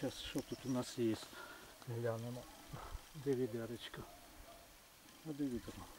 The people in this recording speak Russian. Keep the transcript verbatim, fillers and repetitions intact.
Сейчас що тут у нас є? Глянемо. Де відеречко? А де відерно?